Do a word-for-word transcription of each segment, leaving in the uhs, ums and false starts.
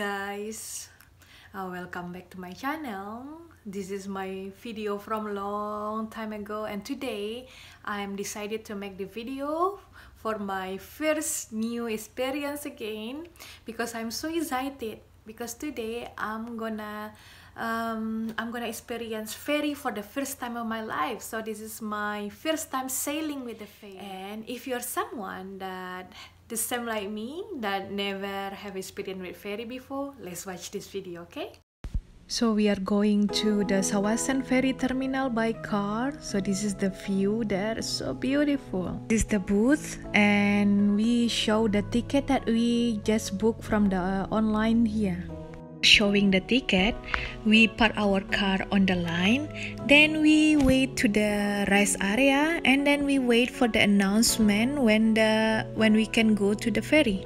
guys, uh, welcome back to my channel. This is my video from long time ago, and today I am decided to make the video for my first new experience again because I'm so excited, because today I'm gonna um, I'm gonna experience ferry for the first time of my life. So this is my first time sailing with the ferry, and if you're someone that the same like me that never have experience with ferry before, let's watch this video, okay? So we are going to the Tsawwassen ferry terminal by car. So this is the view there, so beautiful. This is the booth, and we show the ticket that we just booked from the uh, online here. Showing the ticket, we park our car on the line, then we wait to the rest area, and then we wait for the announcement when the when we can go to the ferry.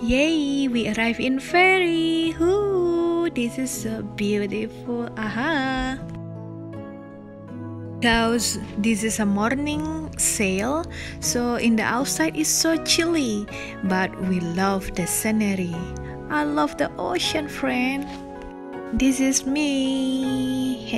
Yay, we arrive in ferry. Ooh, this is so beautiful. Aha. Because this is a morning sail, so in the outside it's so chilly, but we love the scenery. I love the ocean, friend. This is me.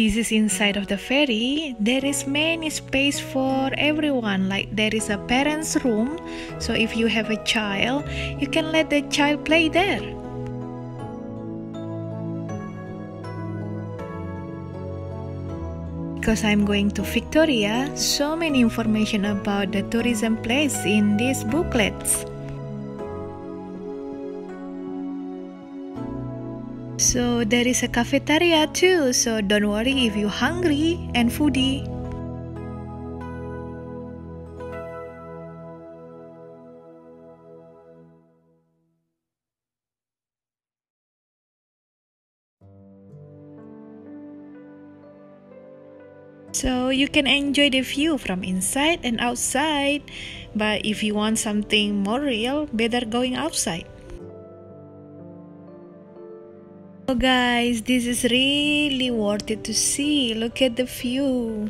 This is inside of the ferry. There is many space for everyone, like there is a parents room, so if you have a child, you can let the child play there. Because I'm going to Victoria, so many information about the tourism place in these booklets. So there is a cafeteria too, so don't worry if you're hungry and foodie. So you can enjoy the view from inside and outside, but if you want something more real, better going outside. Oh guys, this is really worth it to see. Look at the view.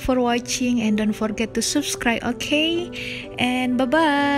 For watching, and don't forget to subscribe, okay? And bye bye.